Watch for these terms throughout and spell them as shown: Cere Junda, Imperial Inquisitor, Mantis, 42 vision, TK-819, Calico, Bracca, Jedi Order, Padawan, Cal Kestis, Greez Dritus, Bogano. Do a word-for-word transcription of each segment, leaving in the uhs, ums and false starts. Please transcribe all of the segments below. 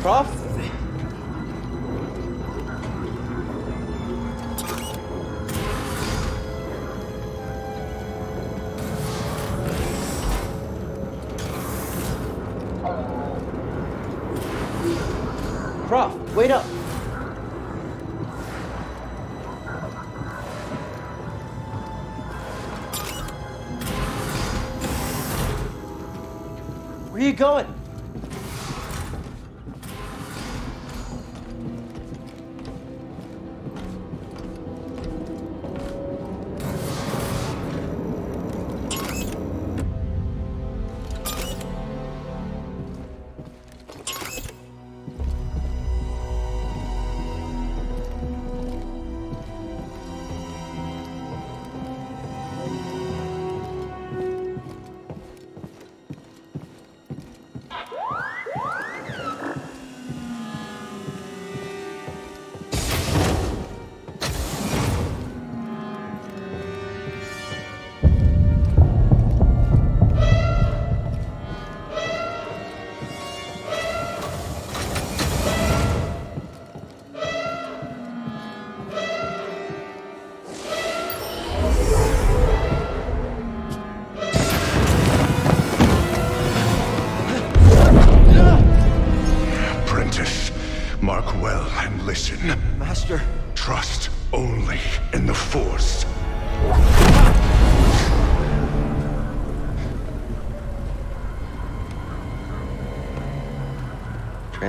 Croft? Croft, wait up! Where are you going?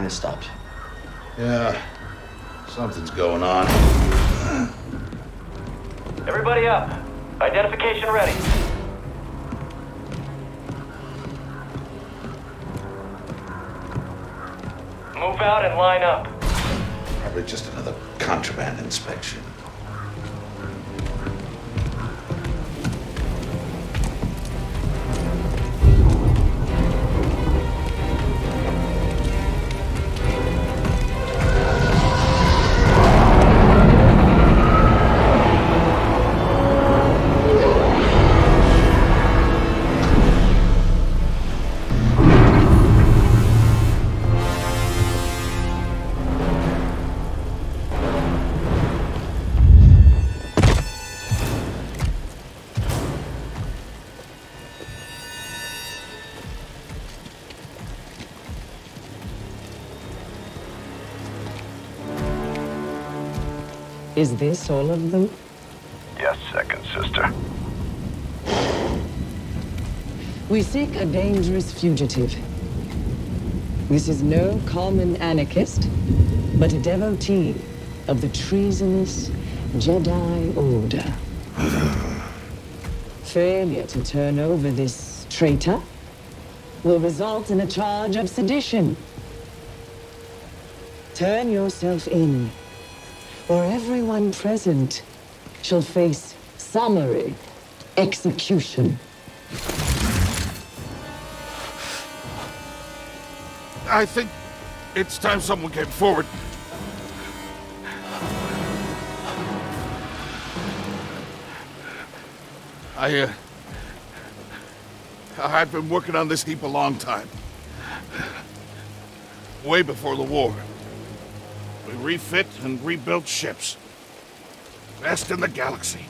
Stopped. Yeah, something's going on. Everybody up. Identification ready. Move out and line up. Probably just another contraband inspection. Is this all of them? Yes, second sister. We seek a dangerous fugitive. This is no common anarchist, but a devotee of the treasonous Jedi Order. Failure to turn over this traitor will result in a charge of sedition. Turn yourself in, or everyone present shall face summary execution. I think it's time someone came forward. I, uh... I've been working on this heap a long time. Way before the war. We refit and rebuilt ships. Best in the galaxy.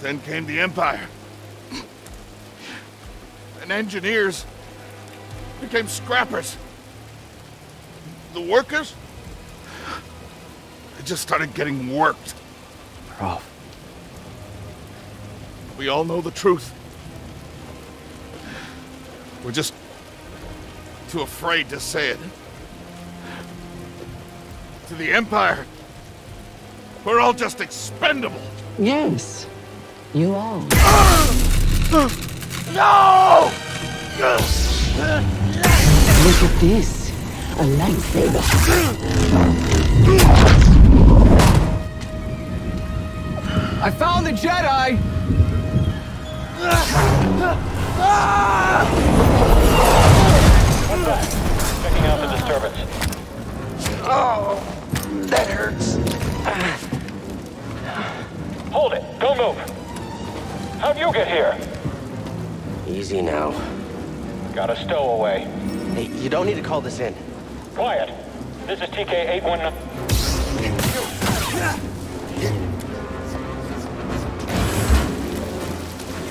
Then came the Empire. And engineers became scrappers. The workers? They just started getting worked. Prof. We all know the truth. We're just too afraid to say it. To the Empire. We're all just expendable. Yes, you are. No! Look at this. A lightsaber. I found the Jedi! One back. Checking out the disturbance. Oh! That hurts. Hold it. Don't move. How'd you get here? Easy now. Got a stowaway. Hey, you don't need to call this in. Quiet. This is T K eight one nine.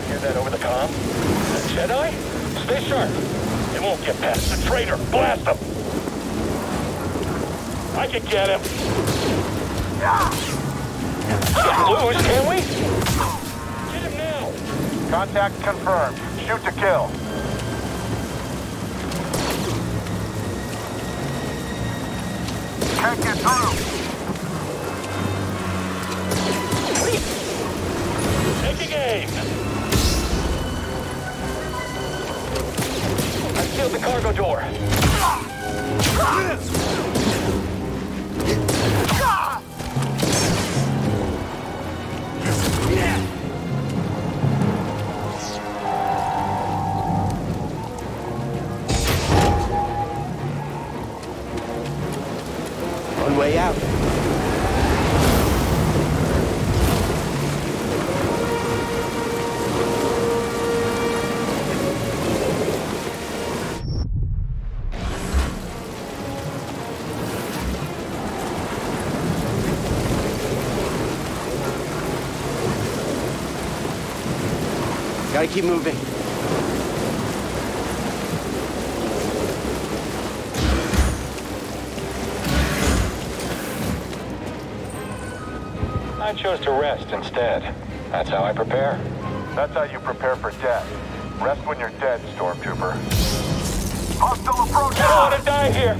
Hear that over the comm? The Jedi? Stay sharp. They won't get past the traitor. Blast them! I can get him. Can't lose, can we? Get him now! Contact confirmed. Shoot to kill. Can't get through. Taking aim. I sealed the cargo door. One way out. Gotta keep moving. I chose to rest instead. That's how I prepare. That's how you prepare for death. Rest when you're dead, Stormtrooper. Hostile approach! I don't want to die here!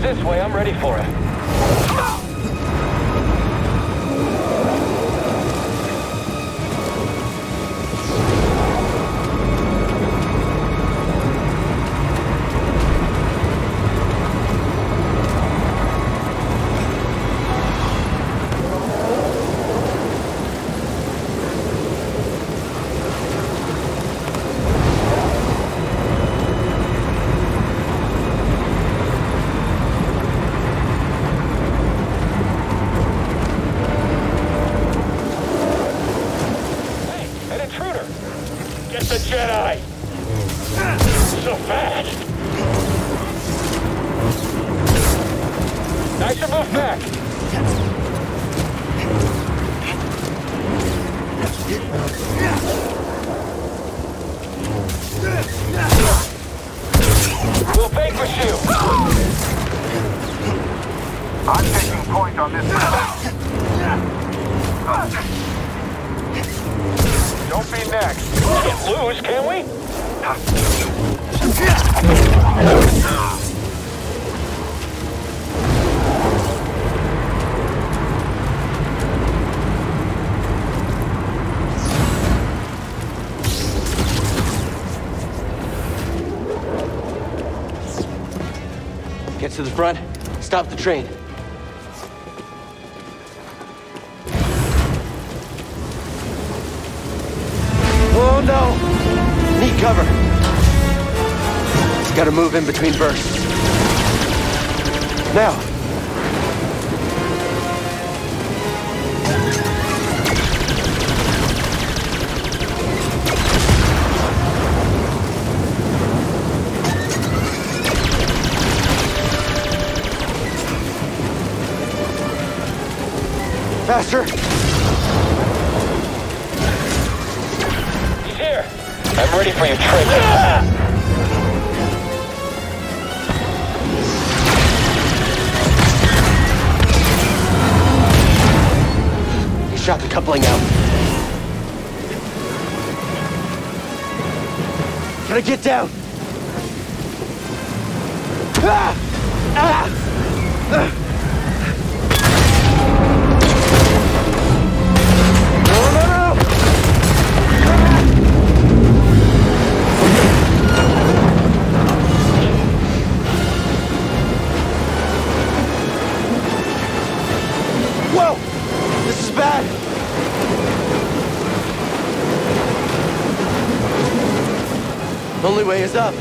This way, I'm ready for it. To the front, stop the train. Oh no! Need cover. Gotta move in between bursts. Now! Master! He's here! I'm ready for you, traitor! Ah! Shot the coupling out. Gotta get down. Ah! Ah! Ah! No, no, no! Whoa! This is bad! Only way is up.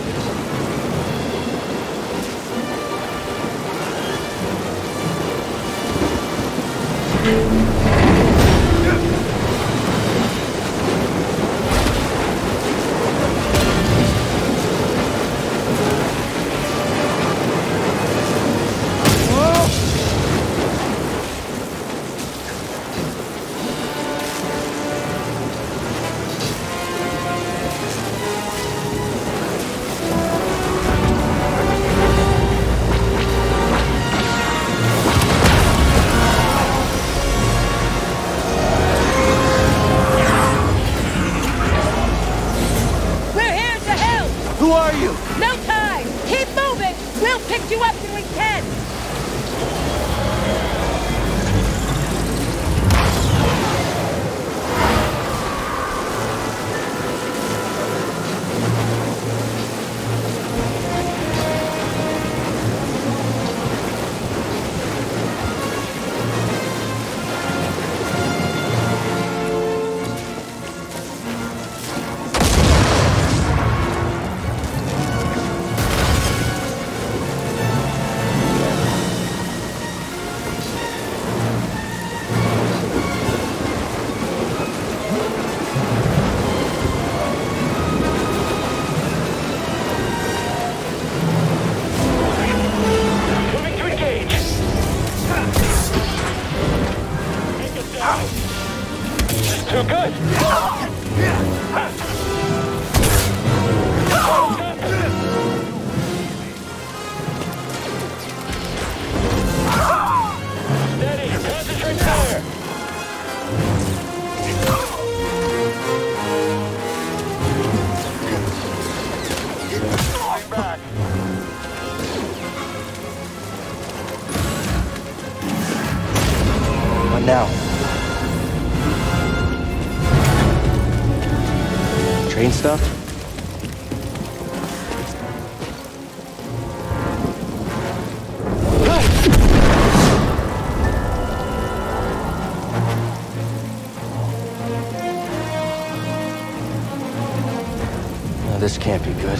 This can't be good.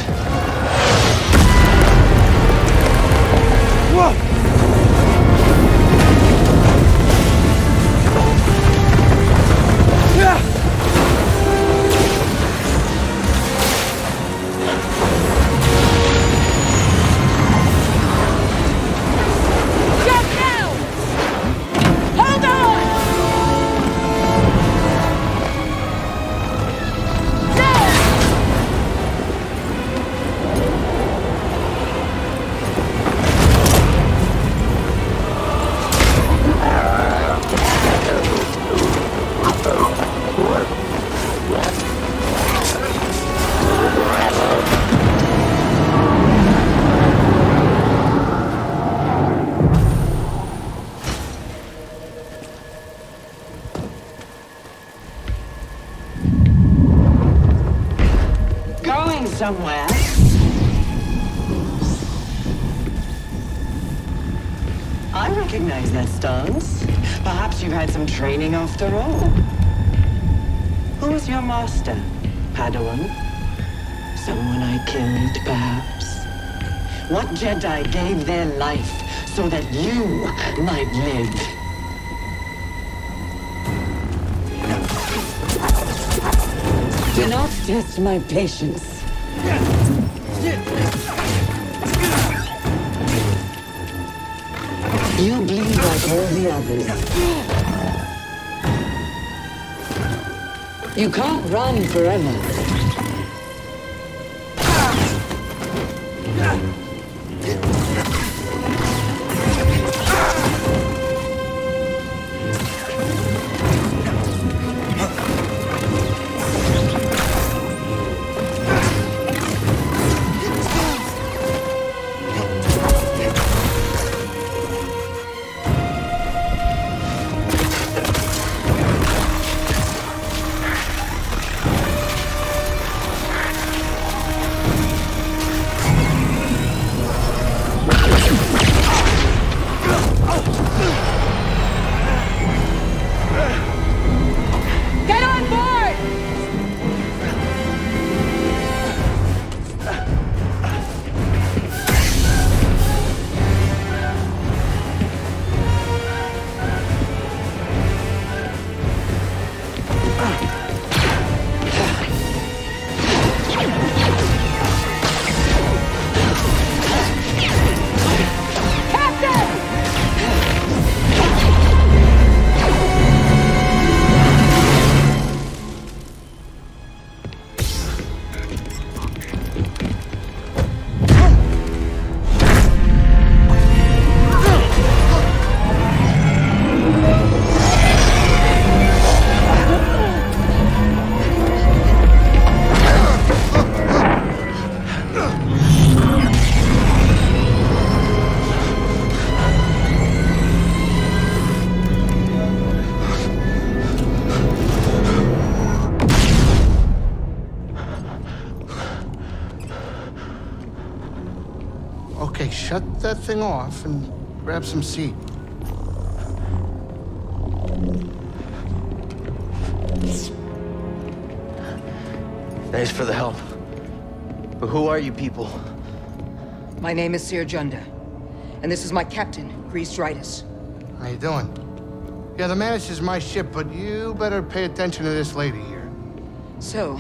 Whoa! Somewhere. I recognize that stance. Perhaps you've had some training after all. Who was your master, Padawan? Someone I killed, perhaps. What Jedi gave their life so that you might live? Do not test my patience. You bleed like all the others. You can't run forever. Shut that thing off and grab some seat. Thanks for the help. But who are you people? My name is Cere Junda, and this is my captain, Greez Dritus. How you doing? Yeah, the Mantis is my ship, but you better pay attention to this lady here. So,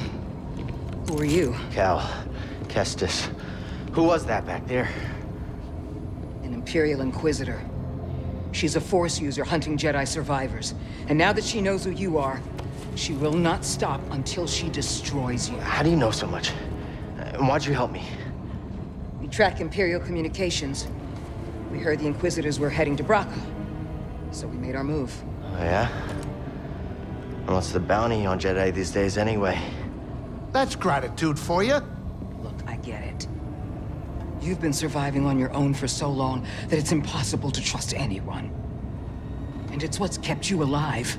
who are you? Cal Kestis. Who was that back there? Imperial Inquisitor. She's a Force user hunting Jedi survivors. And now that she knows who you are, she will not stop until she destroys you. How do you know so much? And why'd you help me? We track Imperial communications. We heard the Inquisitors were heading to Bracca. So we made our move. Oh, yeah? Well, what's the bounty on Jedi these days anyway? That's gratitude for you. Look, I get it. You've been surviving on your own for so long that it's impossible to trust anyone. And it's what's kept you alive.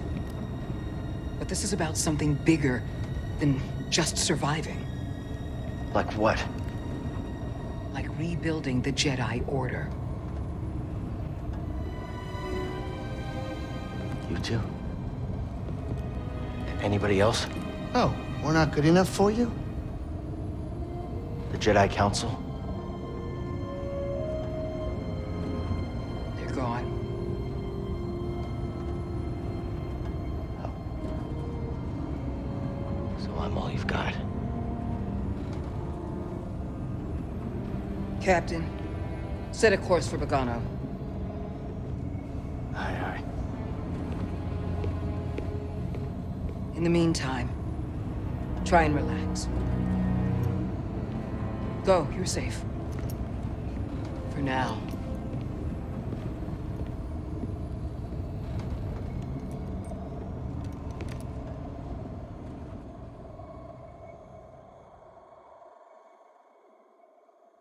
But this is about something bigger than just surviving. Like what? Like rebuilding the Jedi Order. You too? Anybody else? Oh, we're not good enough for you? The Jedi Council? Captain, set a course for Bogano. Aye, aye. In the meantime, try and relax. Go, you're safe. For now.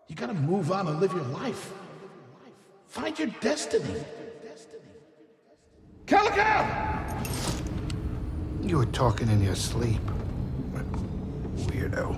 You gotta move on and live your life. Find your destiny. Calico! You were talking in your sleep. Weirdo.